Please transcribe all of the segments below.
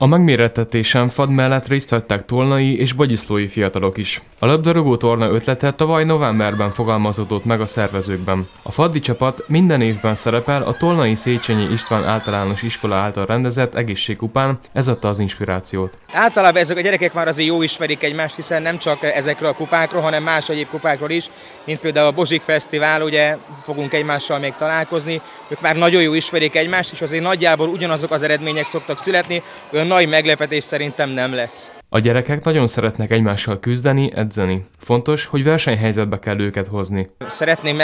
A megmérettetésen FAD mellett részt vettek tolnai és bogyiszlói fiatalok is. A labdarúgó torna ötlete tavaly novemberben fogalmazódott meg a szervezőkben. A faddi csapat minden évben szerepel a Tolnai Széchenyi István Általános Iskola által rendezett Egészségkupán, ez adta az inspirációt. Általában ezek a gyerekek már azért jó ismerik egymást, hiszen nem csak ezekről a kupákról, hanem más egyéb kupákról is, mint például a Bozsik Fesztivál, ugye fogunk egymással még találkozni, ők már nagyon jó ismerik egymást, és azért nagyjából ugyanazok az eredmények szoktak születni, nagy meglepetés szerintem nem lesz. A gyerekek nagyon szeretnek egymással küzdeni, edzeni. Fontos, hogy versenyhelyzetbe kell őket hozni. Szeretném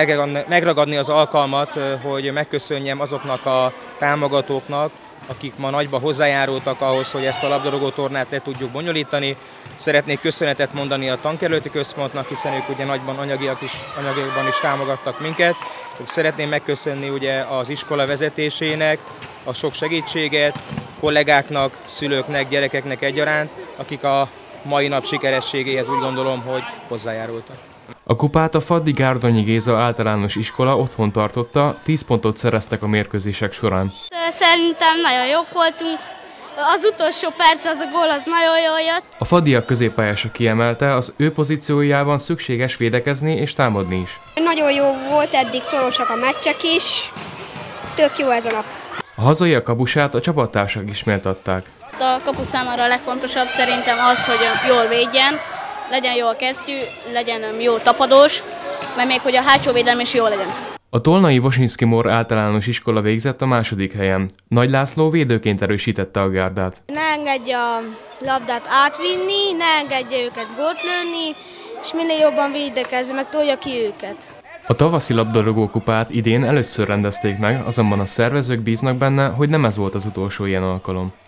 megragadni az alkalmat, hogy megköszönjem azoknak a támogatóknak, akik ma nagyba hozzájárultak ahhoz, hogy ezt a labdarúgó tornát le tudjuk bonyolítani. Szeretnék köszönetet mondani a Tankerületi Központnak, hiszen ők ugye nagyban anyagiakban is támogattak minket. Szeretném megköszönni ugye az iskola vezetésének a sok segítséget, kollégáknak, szülőknek, gyerekeknek egyaránt, akik a mai nap sikerességéhez úgy gondolom, hogy hozzájárultak. A kupát a Faddi Gárdonyi Géza általános iskola otthon tartotta, 10 pontot szereztek a mérkőzések során. Szerintem nagyon jók voltunk, az utolsó perc, az a gól, az nagyon jól jött. A faddiak középpályása kiemelte, az ő pozíciójában szükséges védekezni és támadni is. Nagyon jó volt, eddig szorosak a meccsek is, tök jó ez a nap. A hazai kapusát a csapattársak ismertatták. A kapus számára a legfontosabb szerintem az, hogy jól védjen, legyen jó a kesztyű, legyen jó tapadós, mert még hogy a hátsó védelem is jó legyen. A tolnai Vosinszki Mor Általános Iskola végzett a második helyen. Nagy László védőként erősítette a gárdát. Ne engedje a labdát átvinni, ne engedje őket gólt lőni, és minél jobban védekezze, meg tolja ki őket. A tavaszi labdarúgókupát idén először rendezték meg, azonban a szervezők bíznak benne, hogy nem ez volt az utolsó ilyen alkalom.